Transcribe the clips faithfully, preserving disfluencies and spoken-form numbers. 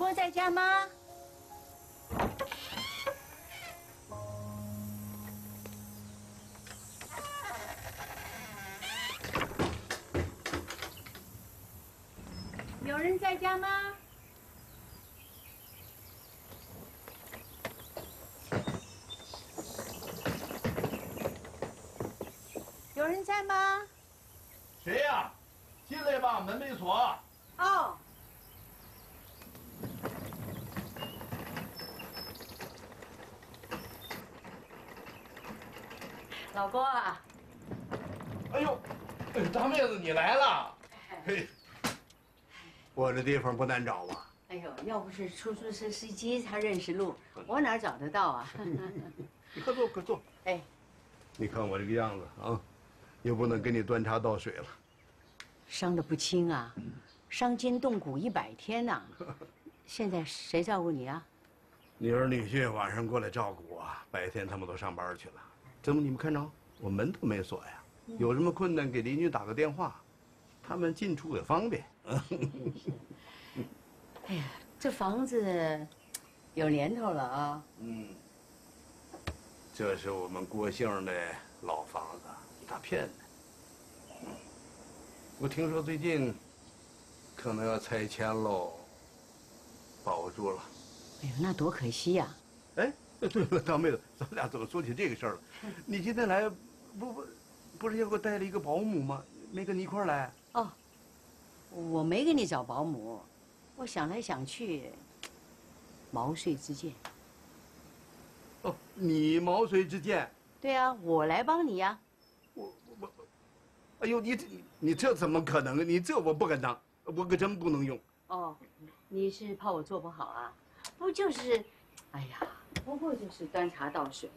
婆在家吗？有人在家吗？ 有人在吗？谁呀？进来吧，门没锁。哦。老郭啊！哎呦，大妹子你来了！嘿，我这地方不难找吧？哎呦，要不是出租车司机他认识路，我哪找得到啊？你快坐，快坐。哎，你看我这个样子啊。 又不能给你端茶倒水了，伤得不轻啊，伤筋动骨一百天呐、啊。现在谁照顾你啊？女儿女婿晚上过来照顾我，白天他们都上班去了。怎么你们看着我门都没锁呀？有什么困难给邻居打个电话，他们进出也方便。哎呀，这房子有年头了啊。嗯，这是我们郭姓的老房子。 大片的，我听说最近可能要拆迁喽，保不住了。哎呦，那多可惜呀！哎，对了，大妹子，咱俩怎么说起这个事儿了？你今天来，不不，不是要给我带了一个保姆吗？没跟你一块儿来？哦，我没给你找保姆，我想来想去，毛遂自荐。哦，你毛遂自荐？对呀、啊，我来帮你呀、啊。 我我，哎呦，你这你这怎么可能啊？你这我不敢当，我可真不能用。哦，你是怕我做不好啊？不就是，哎呀，不过就是端茶倒水，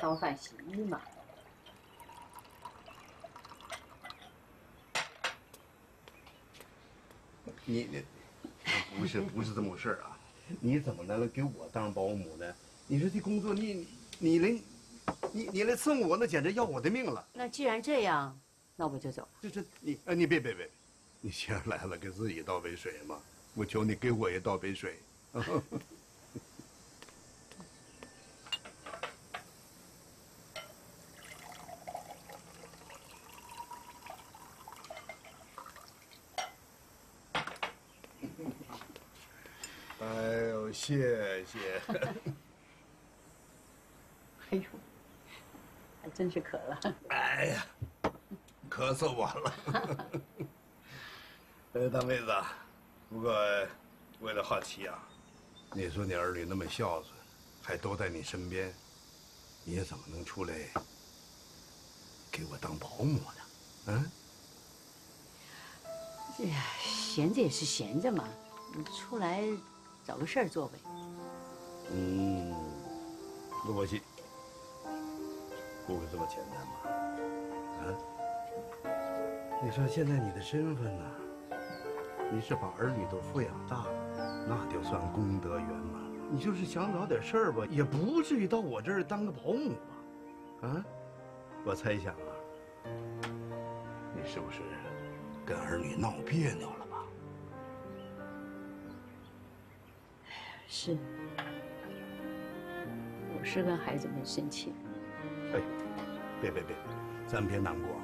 烧饭洗衣嘛。你你，不是不是这么回事啊？你怎么能给我当保姆呢？你说这工作你你连。 你你来伺候我，那简直要我的命了。那既然这样，那我就走了。这这你啊，你别别别，你既然来了，给自己倒杯水嘛。我求你给我也倒杯水。哎呦，谢谢。哎呦。 还真是渴了。哎呀，咳嗽我了。呃，大妹子，不过为了好奇啊，你说你儿女那么孝顺，还都在你身边，你怎么能出来给我当保姆呢？嗯？哎呀，闲着也是闲着嘛，你出来找个事儿做呗。嗯，我去。 不会这么简单吧？啊！你说现在你的身份呢、啊？你是把儿女都抚养大了，那就算功德圆满了。你就是想找点事儿吧，也不至于到我这儿当个保姆吧？啊！我猜想啊，你是不是跟儿女闹别扭了吧？是，我是跟孩子们生气。 哎，别别别，咱别难过啊！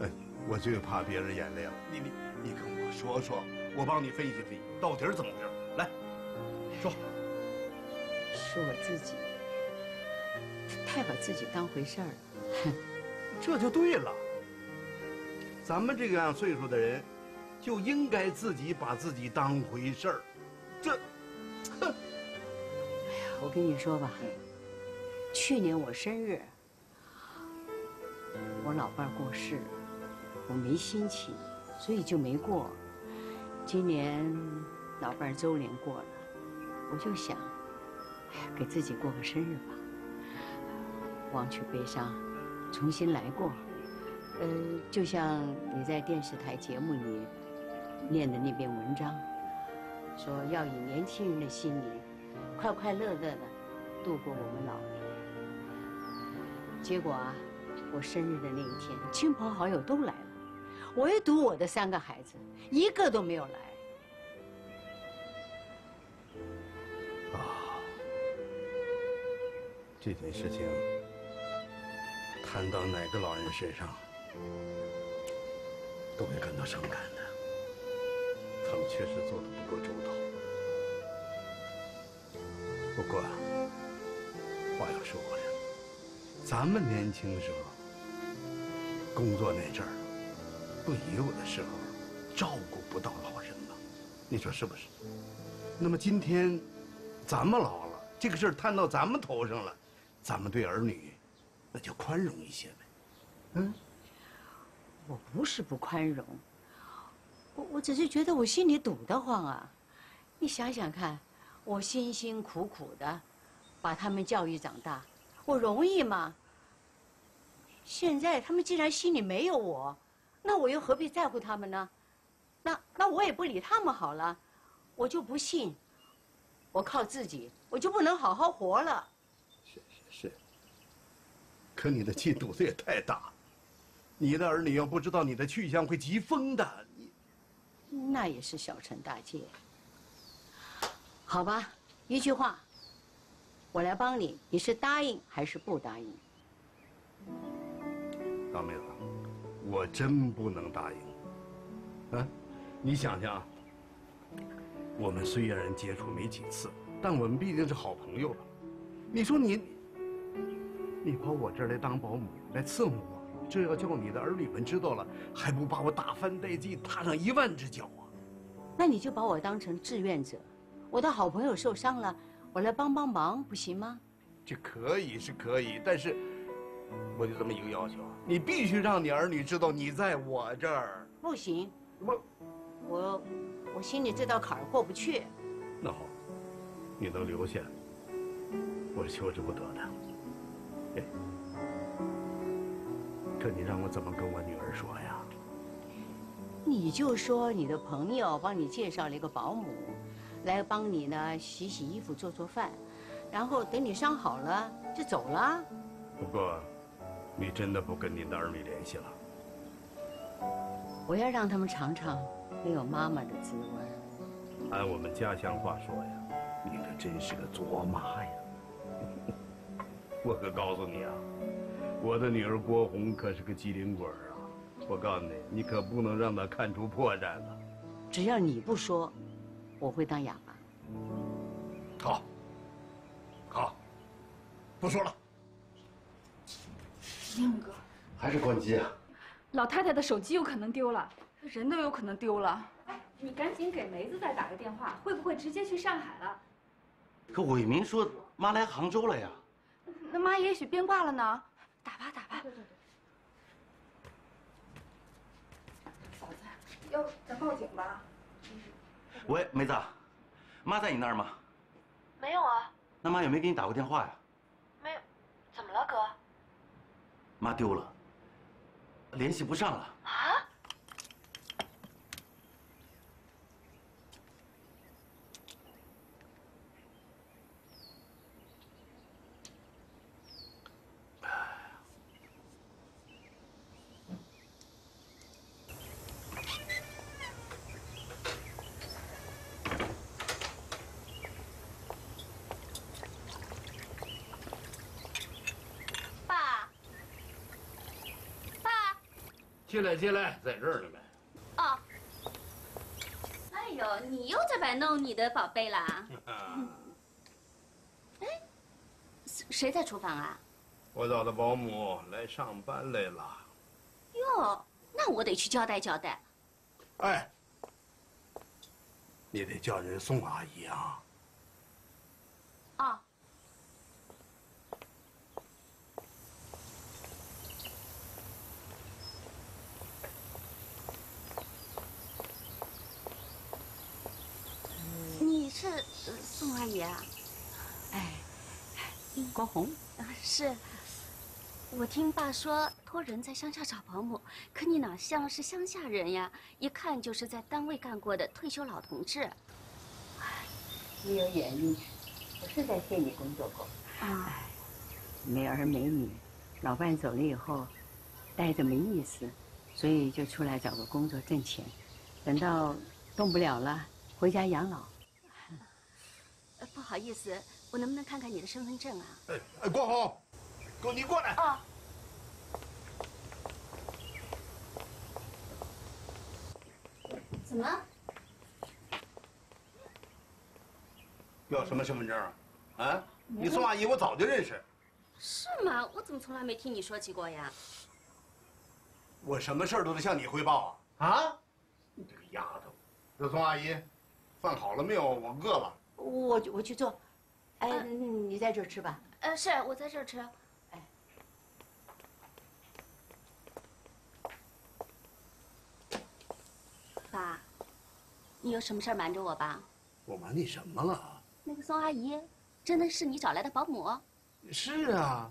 哎，我最怕别人眼泪了。你你你跟我说说，我帮你分析分析，到底怎么回事？来，说。是我自己太把自己当回事儿了。这就对了。咱们这个样岁数的人，就应该自己把自己当回事儿。这，哼。哎呀，我跟你说吧，去年我生日。 我老伴过世，我没心情，所以就没过。今年老伴周年过了，我就想，给自己过个生日吧，忘却悲伤，重新来过。呃，就像你在电视台节目里念的那篇文章，说要以年轻人的心理，快快乐乐的度过我们老年。结果啊。 我生日的那一天，亲朋好友都来了，唯独我的三个孩子一个都没有来。这件事情谈到哪个老人身上，都会感到伤感的。他们确实做得不够周到。不过，话又说回来了，咱们年轻的时候，工作那阵儿，不也有的时候照顾不到老人吗？你说是不是？那么今天，咱们老了，这个事儿摊到咱们头上了，咱们对儿女，那就宽容一些呗。嗯，我不是不宽容，我我只是觉得我心里堵得慌啊。你想想看，我辛辛苦苦的把他们教育长大，我容易吗？现在他们既然心里没有我，那我又何必在乎他们呢？那那我也不理他们好了。我就不信，我靠自己，我就不能好好活了。是是是。可你的气肚子也太大，你的儿女要不知道你的去向，会急疯的。那也是小惩大戒。好吧，一句话，我来帮你，你是答应还是不答应？老妹子，我真不能答应。啊，你想想啊，我们虽然接触没几次，但我们毕竟是好朋友了。你说你，你跑我这儿来当保姆，来伺候我。这要叫你的儿女们知道了，还不把我打翻殆尽，踏上一万只脚啊！那你就把我当成志愿者，我的好朋友受伤了，我来帮帮忙，不行吗？这可以是可以，但是我就这么一个要求，你必须让你儿女知道你在我这儿。不行，我我我心里这道坎儿过不去。那好，你能留下，我是求之不得的。哎。可你让我怎么跟我女儿说呀？你就说你的朋友帮你介绍了一个保姆，来帮你呢洗洗衣服、做做饭，然后等你伤好了就走了。不过，你真的不跟你的儿女联系了？我要让他们尝尝没有妈妈的滋味。按我们家乡话说呀，你可真是个作妈呀！我可告诉你啊。我的女儿郭红可是个机灵鬼儿啊！我告诉你，你可不能让她看出破绽了。只要你不说，我会当哑巴。好，好，不说了。亮哥，还是关机啊！老太太的手机有可能丢了，人都有可能丢了。哎，你赶紧给梅子再打个电话，会不会直接去上海了？可伟明说妈来杭州了呀。那妈也许变卦了呢。打吧打吧，对对对。嫂子，要不咱报警吧？喂，梅子，妈在你那儿吗？没有啊。那妈有没有给你打过电话呀？没有，怎么了哥？妈丢了，联系不上了。啊？进来，进来，在这儿呢呗。哦，哎呦，你又在摆弄你的宝贝啦！哎，谁在厨房啊？我找的保姆来上班来了。哟，那我得去交代交代。哎，你得叫人宋阿姨啊。哦。是宋阿姨啊，哎，郭红啊，是。我听爸说托人在乡下找保姆，可你哪像是乡下人呀？一看就是在单位干过的退休老同志。哎，没有原因，我是在县里工作过。啊，没儿没女，老伴走了以后，待着没意思，所以就出来找个工作挣钱，等到动不了了，回家养老。不好好意思，我能不能看看你的身份证啊？哎哎，郭红，给我你过来。啊、哦。怎么？要什么身份证啊？啊？你宋阿姨我早就认识。是吗？我怎么从来没听你说起过呀？我什么事儿都得向你汇报啊！啊？你这个丫头。小宋阿姨，饭好了没有？我饿了。我我去做。哎，呃、你在这儿吃吧。呃，是我在这儿吃。哎，爸，你有什么事瞒着我吧？我瞒你什么了？那个宋阿姨真的是你找来的保姆？是啊。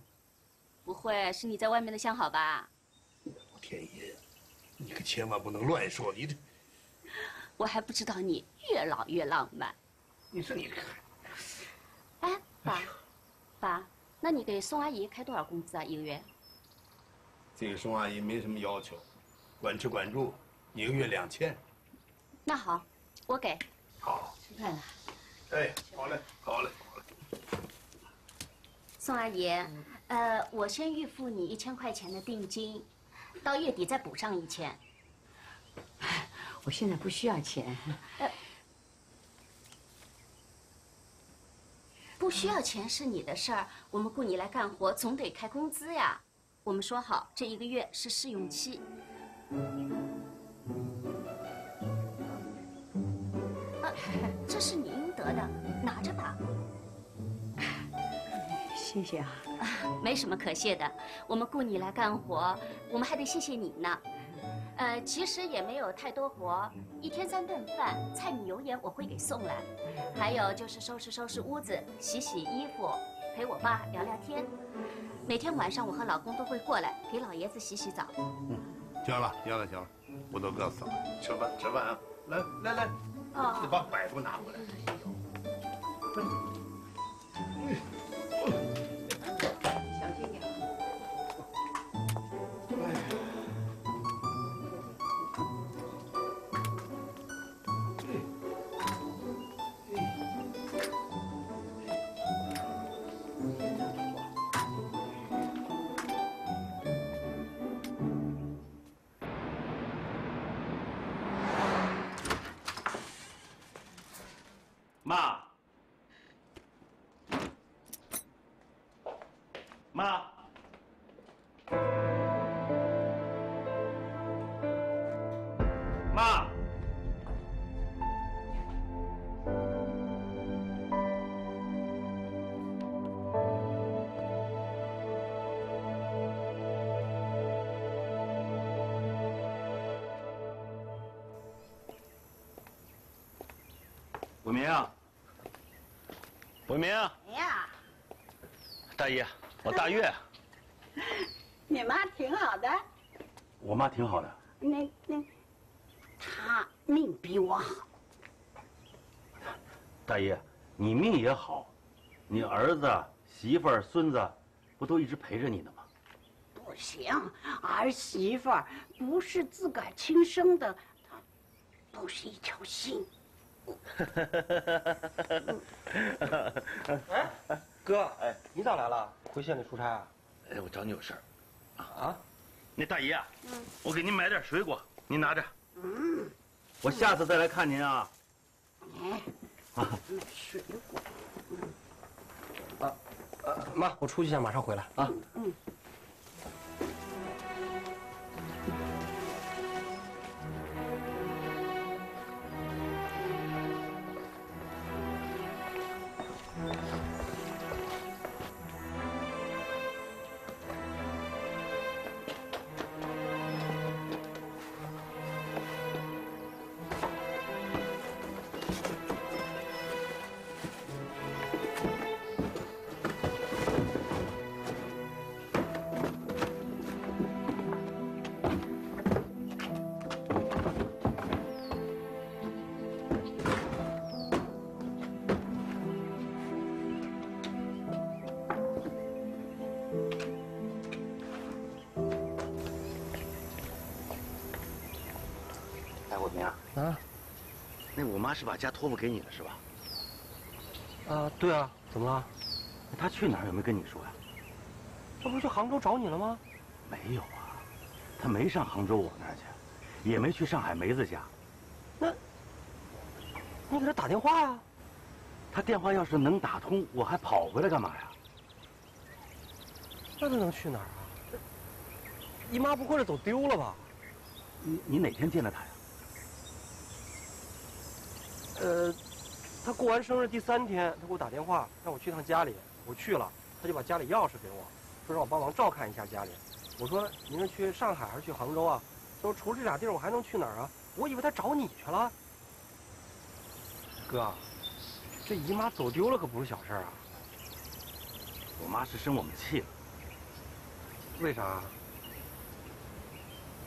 不会是你在外面的相好吧？我天爷，你可千万不能乱说！你这。 我还不知道你越老越浪漫。你说你，哎，爸，爸，那你给宋阿姨开多少工资啊？一个月？这个宋阿姨没什么要求，管吃管住，一个月两千。那好，我给。好。吃饭了。哎，好嘞，好嘞，好嘞。宋阿姨，呃，我先预付你一千块钱的定金，到月底再补上一千。 我现在不需要钱，呃，不需要钱是你的事儿。我们雇你来干活，总得开工资呀。我们说好，这一个月是试用期。啊，这是你应得的，拿着吧。谢谢啊，没什么可谢的。我们雇你来干活，我们还得谢谢你呢。 呃，其实也没有太多活，一天三顿饭，菜米油盐我会给送来，还有就是收拾收拾屋子，洗洗衣服，陪我爸聊聊天。每天晚上我和老公都会过来给老爷子洗洗澡。嗯，行了行了行了，我都饿死了，吃饭吃饭啊！来来来，哦、你把摆布拿过来。嗯 妈，妈，妈，伟明啊。 伟明，哎呀，大姨，我大月。你妈挺好的。我妈挺好的。那那，她命比我好。大姨，你命也好，你儿子、媳妇儿、孙子，不都一直陪着你呢吗？不行，儿媳妇儿不是自个儿亲生的，她不是一条心。 哎，哥，哎，你咋来了？回县里出差啊？哎，我找你有事儿。啊？那大姨啊，嗯，我给您买点水果，您拿着。嗯，我下次再来看您啊。哎，啊，买水果。啊啊，妈，我出去一下，马上回来啊。嗯。 哎，伟明啊，那我妈是把家托付给你了是吧？啊，对啊，怎么了？他去哪儿有没有跟你说呀？这不是去杭州找你了吗？没有啊，他没上杭州我那儿去，也没去上海梅子家。那，你给他打电话呀？他电话要是能打通，我还跑回来干嘛呀？那他能去哪儿啊？姨妈不会是走丢了吧？你你哪天见到他呀？呃，他过完生日第三天，他给我打电话让我去趟家里，我去了，他就把家里钥匙给我，说让我帮忙照看一下家里。我说您是去上海还是去杭州啊？他说除了这俩地儿我还能去哪儿啊？我以为他找你去了。哥，这姨妈走丢了可不是小事啊。我妈是生我们气了。为啥？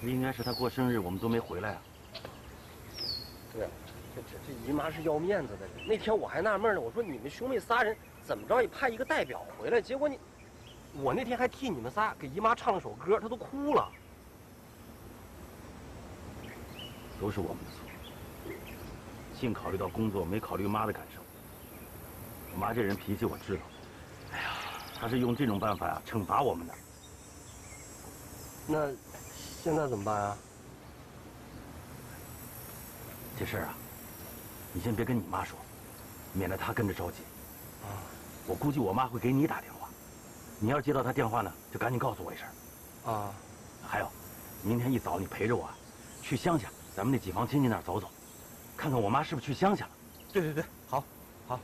应该是他过生日，我们都没回来啊。对啊，这这这姨妈是要面子的人。那天我还纳闷呢，我说你们兄妹仨人怎么着也派一个代表回来，结果你，我那天还替你们仨给姨妈唱了首歌，她都哭了。都是我们的错，净考虑到工作，没考虑妈的感受。我妈这人脾气我知道，哎呀，她是用这种办法啊惩罚我们的。那。 现在怎么办啊？这事儿啊，你先别跟你妈说，免得她跟着着急。啊，我估计我妈会给你打电话，你要是接到她电话呢，就赶紧告诉我一声。啊，还有，明天一早你陪着我啊，去乡下咱们那几房亲戚那儿走走，看看我妈是不是去乡下了。对对对，好，好。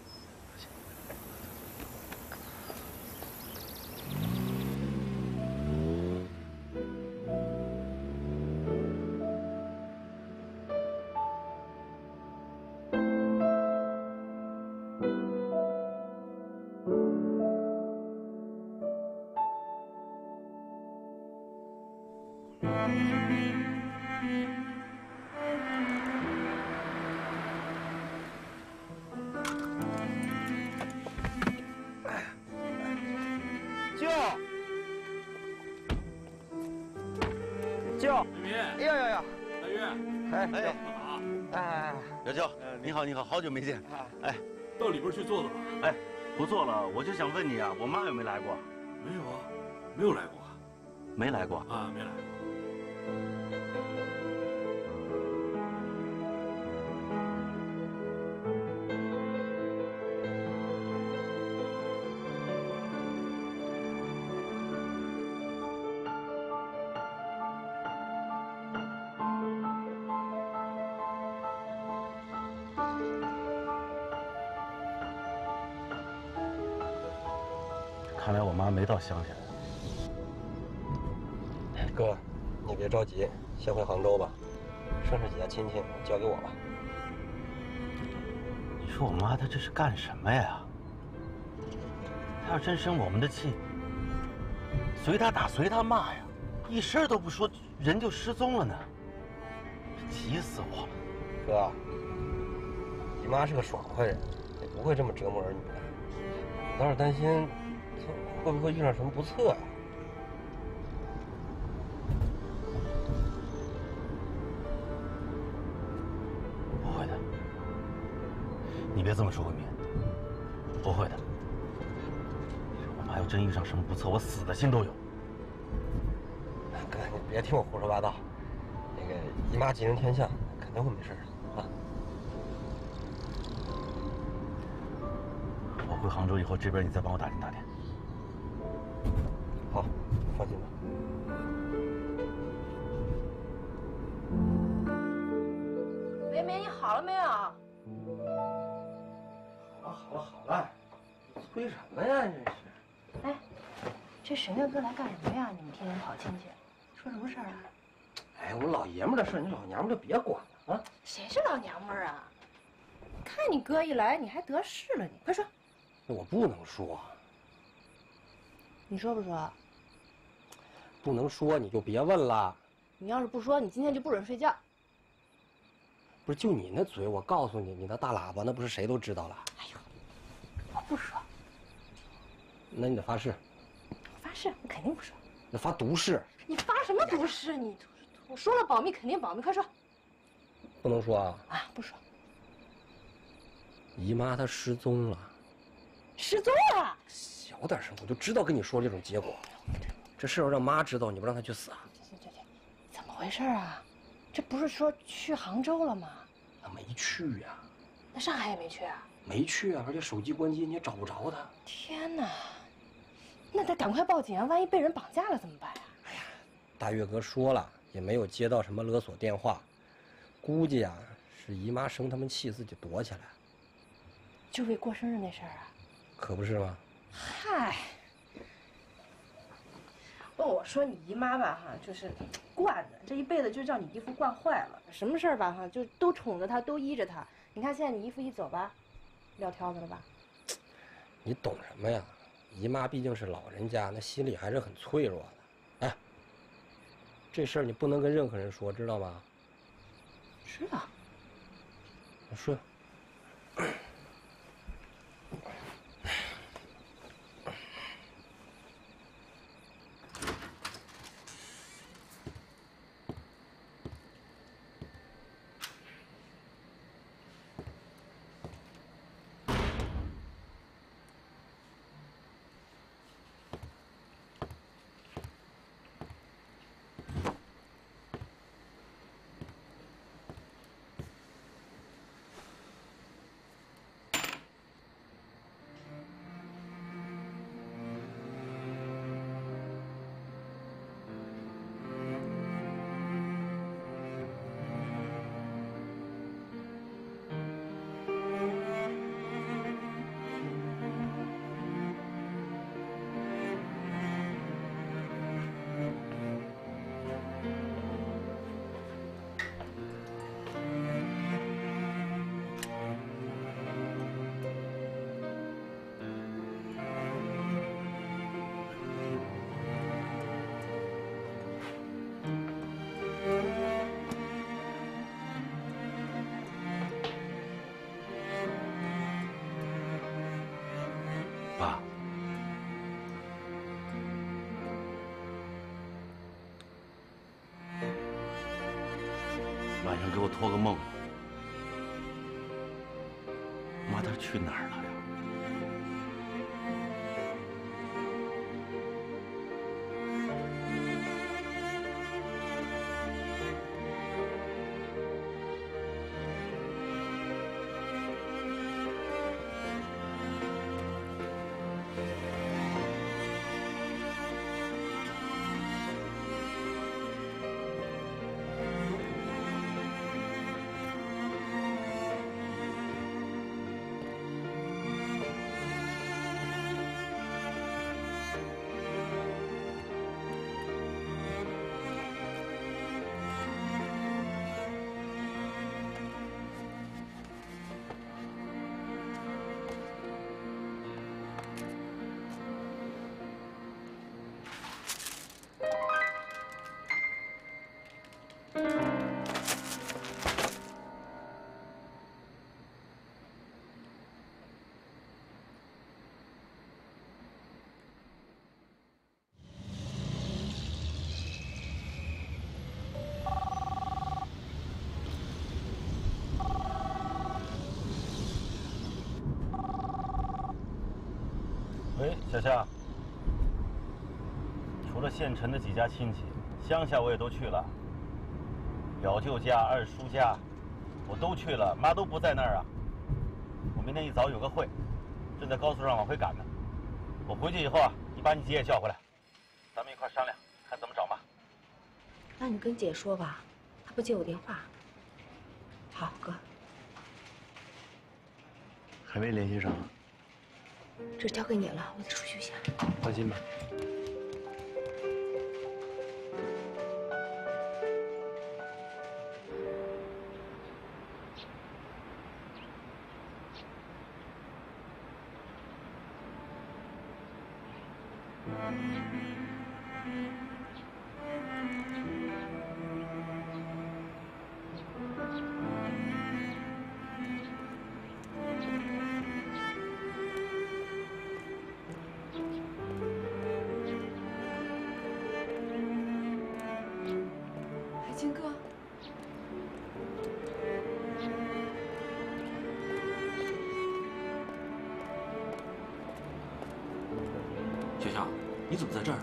好久没见，哎，到里边去坐坐吧。哎，不坐了，我就想问你啊，我妈有没有来过？没有啊，没有来过，没来过啊，没来过。 看来我妈没到乡下。哥，你别着急，先回杭州吧，顺着几家亲戚交给我吧。你说我妈她这是干什么呀？她要真生我们的气，随她打随她骂呀，一声都不说，人就失踪了呢。急死我了。哥，你妈是个爽快人，也不会这么折磨儿女的。我倒是担心。 会不会遇上什么不测呀？不会的，你别这么说，慧敏，不会的。我妈要真遇上什么不测，我死的心都有。哥，你别听我胡说八道，那个姨妈吉人天相，肯定会没事的啊。我回杭州以后，这边你再帮我打听打听。 好，放心吧。梅梅，你好了没有？好了，好了，好了，催什么呀？这是。哎，这沈月哥来干什么呀？你们天天跑亲戚，说什么事儿啊？哎，我们老爷们的事儿，你老娘们就别管了啊。谁是老娘们啊？看你哥一来，你还得势了你，你快说。我不能说。 你说不说？不能说你就别问了。你要是不说，你今天就不准睡觉。不是，就你那嘴，我告诉你，你那大喇叭，那不是谁都知道了。哎呦，我不说。那你得发誓。我发誓，我肯定不说。那发毒誓。你发什么毒誓？你我说了保密，肯定保密。快说。不能说啊。啊，不说。姨妈她失踪了。失踪了。小点声，我就知道跟你说这种结果。这事要让妈知道，你不让她去死啊？对对对，怎么回事啊？这不是说去杭州了吗？那没去呀、啊。那上海也没去啊？没去啊，而且手机关机，你也找不着他。天哪！那得赶快报警啊，万一被人绑架了怎么办呀、啊？哎呀，大月哥说了，也没有接到什么勒索电话，估计啊是姨妈生他们气，自己躲起来。就为过生日那事儿啊？可不是吗？嗨。 我说你姨妈吧，哈，就是惯的，这一辈子就让你姨夫惯坏了。什么事儿吧，哈，就都宠着她，都依着她。你看现在你姨夫一走吧，撂挑子了吧？你懂什么呀？姨妈毕竟是老人家，那心里还是很脆弱的。哎，这事儿你不能跟任何人说，知道吗？知道。说。晚上给我托个梦，妈她去哪儿了小夏，除了县城的几家亲戚，乡下我也都去了。表舅家、二叔家，我都去了，妈都不在那儿啊。我明天一早有个会，正在高速上往回赶呢。我回去以后啊，你把你姐也叫回来，咱们一块商量，看怎么找妈。那你跟姐说吧，她不接我电话。好，哥。还没联系上啊？ 这交给你了，我得出去一下。放心吧。小夏，你怎么在这儿？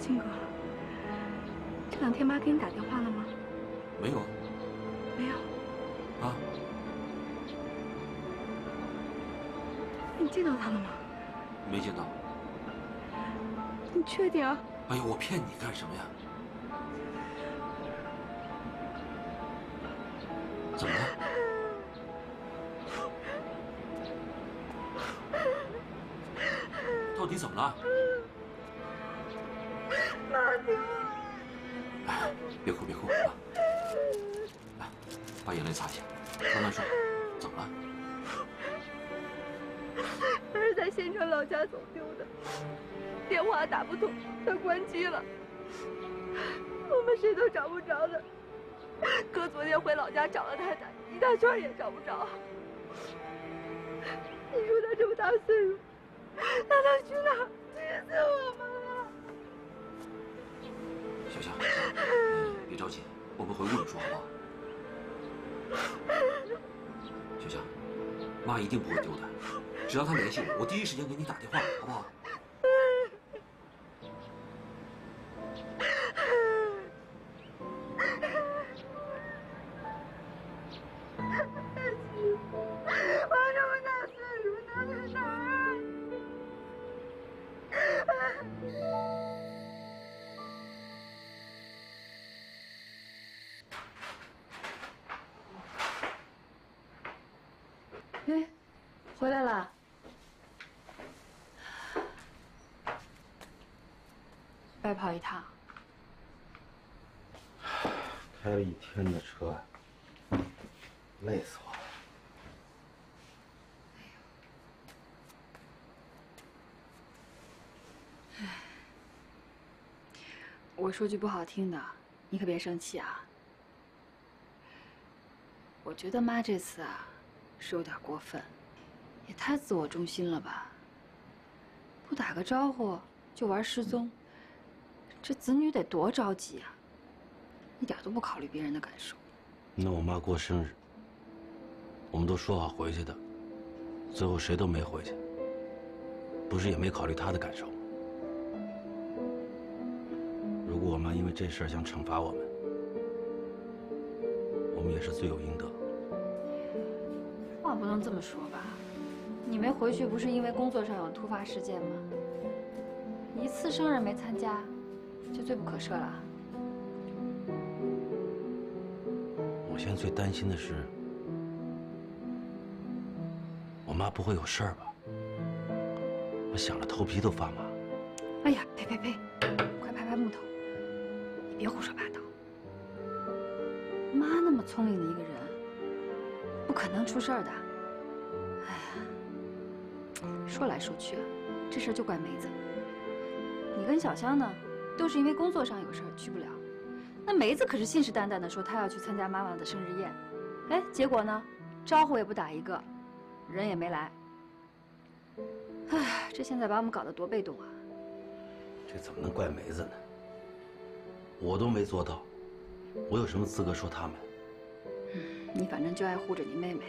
金哥，这两天妈给你打电话了吗？没有。没有。啊？你见到她了吗？没见到。你确定？哎呀，我骗你干什么呀？ 怎么了？到底怎么了？哎，别哭别哭啊！来，把眼泪擦下，慢慢说，怎么了？他是在县城老家走丢的，电话打不通，他关机了，我们谁都找不着他。 哥昨天回老家找了他，一大圈也找不着。你说他这么大岁数，那他去哪儿？急死我们了！小夏，别着急，我们回屋里说好不好？小夏，妈一定不会丢的，只要他联系我，我第一时间给你打电话，好不好？ 白跑一趟，开了一天的车，累死我了。哎呦！我说句不好听的，你可别生气啊。我觉得妈这次啊，是有点过分，也太自我中心了吧？不打个招呼就玩失踪。 这子女得多着急啊！一点都不考虑别人的感受。那我妈过生日，我们都说好回去的，最后谁都没回去，不是也没考虑她的感受吗？如果我妈因为这事儿想惩罚我们，我们也是罪有应得。话不能这么说吧？你没回去不是因为工作上有突发事件吗？你一次生日没参加。 就罪不可赦了。我现在最担心的是，我妈不会有事儿吧？我想着头皮都发麻。哎呀，呸呸呸！快拍拍木头，你别胡说八道。妈那么聪明的一个人，不可能出事儿的。哎呀，说来说去啊，这事儿就怪梅子。你跟小香呢？ 都是因为工作上有事儿去不了，那梅子可是信誓旦旦的说她要去参加妈妈的生日宴，哎，结果呢，招呼也不打一个，人也没来。哎，这现在把我们搞得多被动啊！这怎么能怪梅子呢？我都没做到，我有什么资格说他们？嗯，你反正就爱护着你妹妹。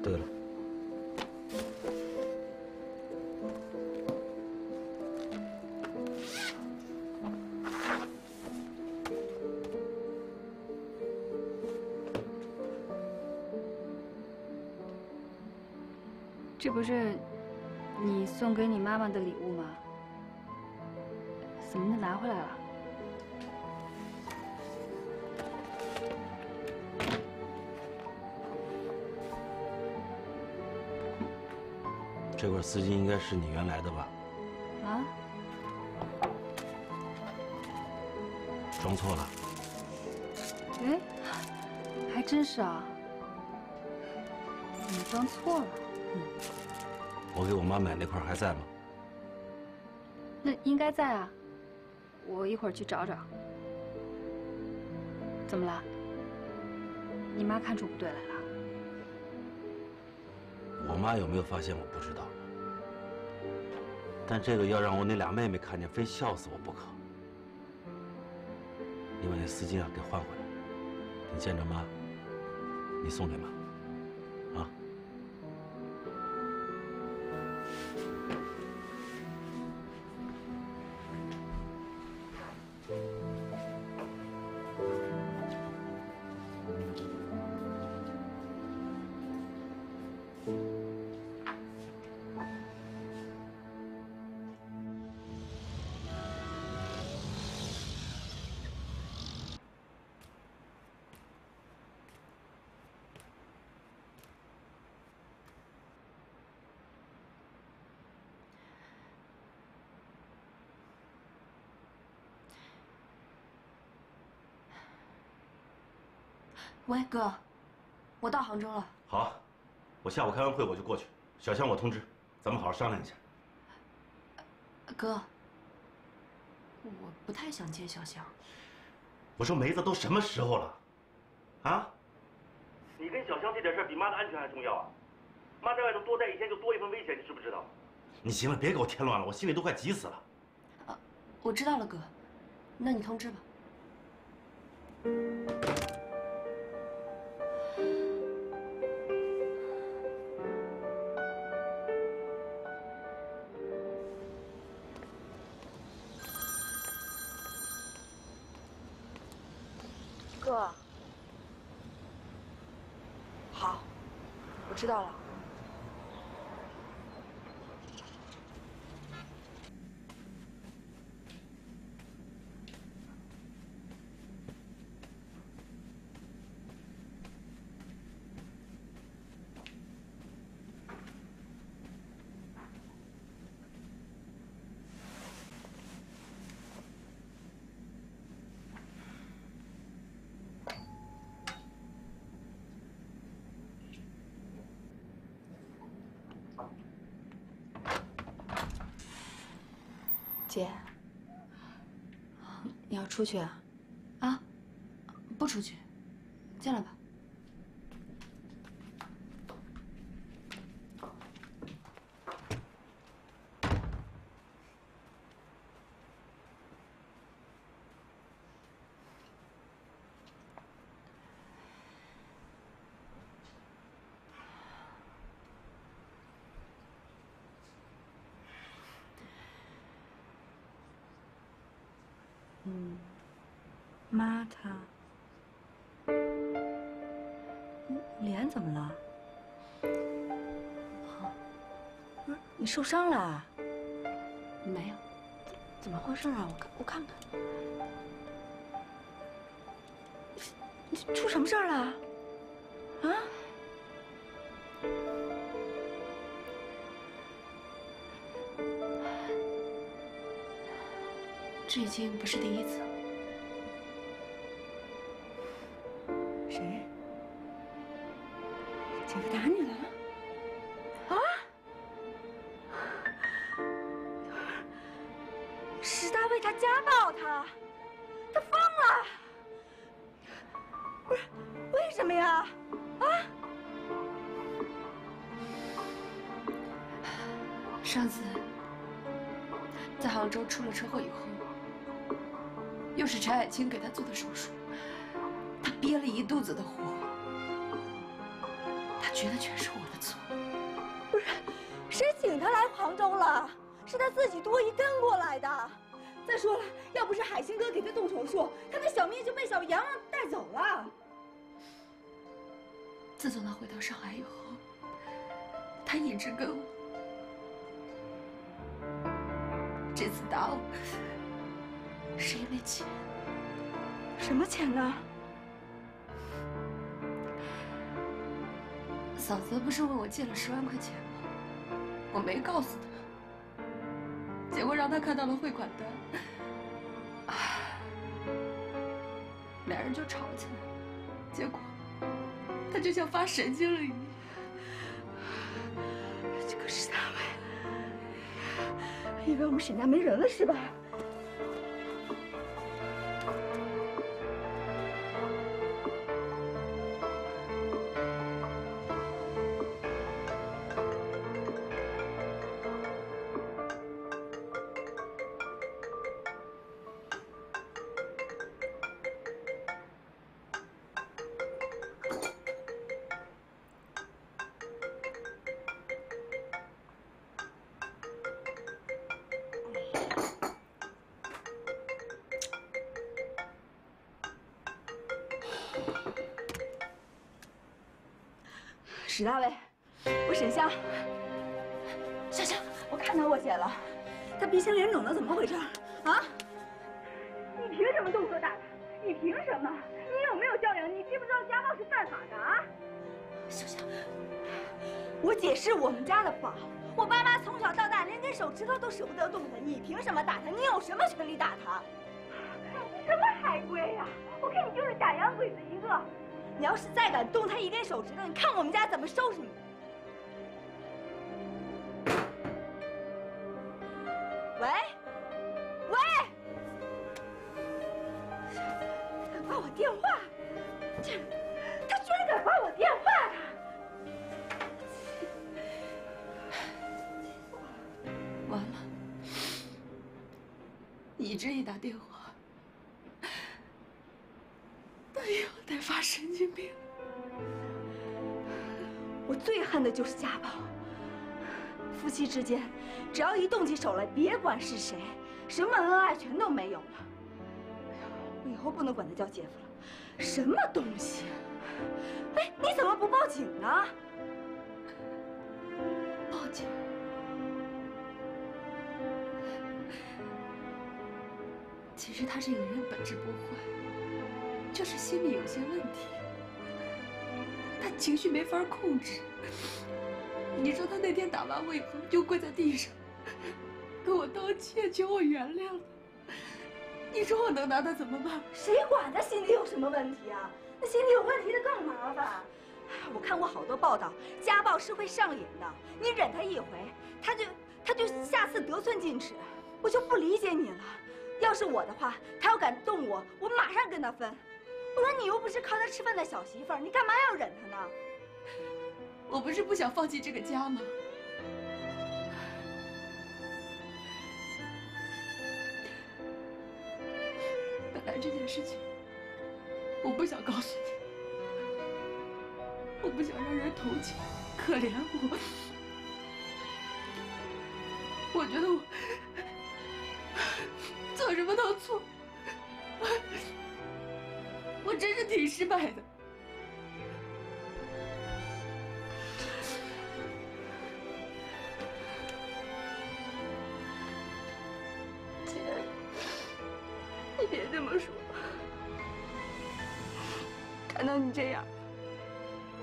对了。 这不是你送给你妈妈的礼物吗？怎么拿回来了？这块丝巾应该是你原来的吧？啊？装错了？哎，还真是啊！你装错了。 我给我妈买那块还在吗？那应该在啊，我一会儿去找找。怎么了？你妈看出不对来了？我妈有没有发现我不知道，但这个要让我那俩妹妹看见，非笑死我不可。你把那丝巾啊给换回来，你见着妈，你送给妈，啊。喂，哥，我到杭州了。好啊，我下午开完会我就过去。小香，我通知，咱们好好商量一下。哥，我不太想见小香。我说梅子都什么时候了，啊？你跟小香这点事儿比妈的安全还重要啊！妈在外头多待一天就多一份危险，你知不知道？你行了，别给我添乱了，我心里都快急死了。啊，我知道了，哥，那你通知吧。 哥，好，我知道了。姐，你要出去啊？啊，不出去，进来吧。嗯，妈她脸怎么了？不是你受伤了啊？没有，怎怎么回事啊？我看我看看，你你出什么事儿了？啊？这已经不是第一次。谁？姐夫打你了？啊？史大为他家暴他，他疯了。不是，为什么呀？啊？上次在杭州出了车祸以后。 又是陈爱卿给他做的手术，他憋了一肚子的火，他觉得全是我的错。不是，谁请他来杭州了？是他自己多疑跟过来的。再说了，要不是海星哥给他动手术，他那小命就被小洋洋带走了。自从他回到上海以后，他一直跟我。这次打我。 是因为钱，什么钱呢？嫂子不是问我借了十万块钱吗？我没告诉她，结果让她看到了汇款单，俩人就吵起来了。结果她就像发神经了一样。这个史大伟，以为我们沈家没人了是吧？史大伟，我沈夏，珊珊，我看到我姐了，她鼻青脸肿的，怎么回事啊？你凭什么动手打她？你凭什么？你有没有教养？你知不知道家暴是犯法的啊？小夏，我姐是我们家的宝，我爸妈从小到大连根手指头都舍不得动她，你凭什么打她？你有什么权利打她？你什么海龟呀？我看你就是打洋鬼子一个。 你要是再敢动他一根手指头，你看我们家怎么收拾你！喂，喂，他挂我电话，这他居然敢挂我电话！完了，你这一打电话。 得发神经病！我最恨的就是家暴。夫妻之间，只要一动起手来，别管是谁，什么恩爱全都没有了。我以后不能管他叫姐夫了，什么东西！哎，你怎么不报警呢？报警？其实他这个人本质不坏。 就是心里有些问题，他情绪没法控制。你说他那天打完我以后就跪在地上，跟我道歉，求我原谅。你说我能拿他怎么办？谁管他心里有什么问题啊？那心里有问题的更麻烦。我看过好多报道，家暴是会上瘾的。你忍他一回，他就他就下次得寸进尺。我就不理解你了。要是我的话，他要敢动我，我马上跟他分。 我说你又不是靠他吃饭的小媳妇儿，你干嘛要忍他呢？我不是不想放弃这个家吗？本来这件事情，我不想告诉你，我不想让人同情、可怜我。我觉得我做什么都错。 我真是挺失败的。姐，你别这么说。看到你这样，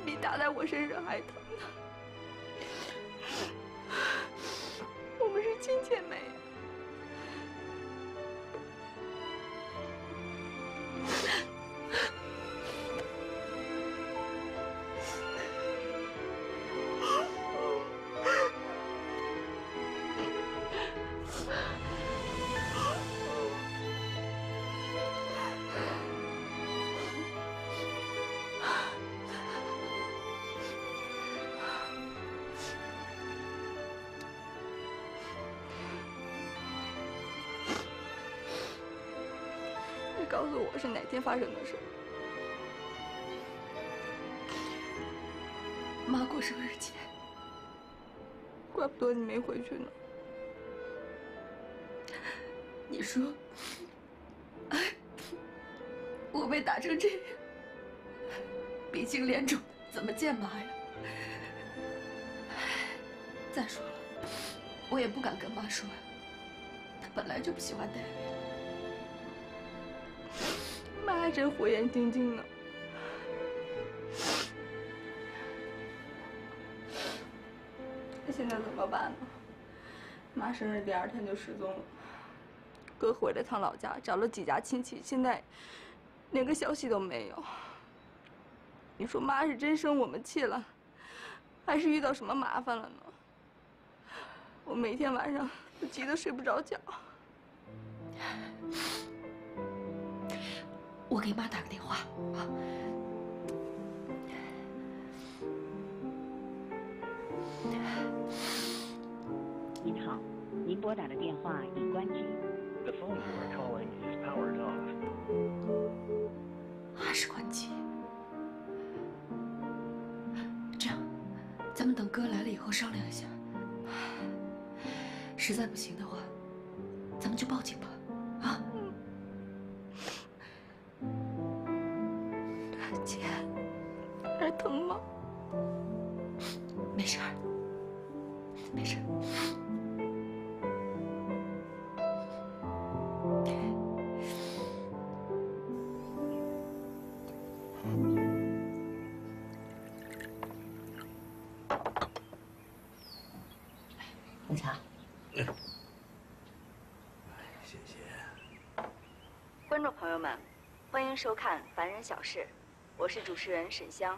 比打在我身上还疼呢。我们是亲姐妹。 告诉我是哪天发生的事。妈过生日前，怪不得你没回去呢。你说，我被打成这样，鼻青脸肿的，怎么见妈呀？再说了，我也不敢跟妈说呀，她本来就不喜欢戴维。 妈还真火眼金睛呢。那现在怎么办呢？妈生日第二天就失踪了。哥回了趟老家，找了几家亲戚，现在连个消息都没有。你说妈是真生我们气了，还是遇到什么麻烦了呢？我每天晚上都急得睡不着觉。 我给妈打个电话啊！您好，您拨打的电话已关机。还是关机。这样，咱们等哥来了以后商量一下。实在不行的话，咱们就报警吧。 姐，还疼吗？没事儿，没事儿。 红茶，谢谢。观众朋友们，欢迎收看《凡人小事》，我是主持人沈湘。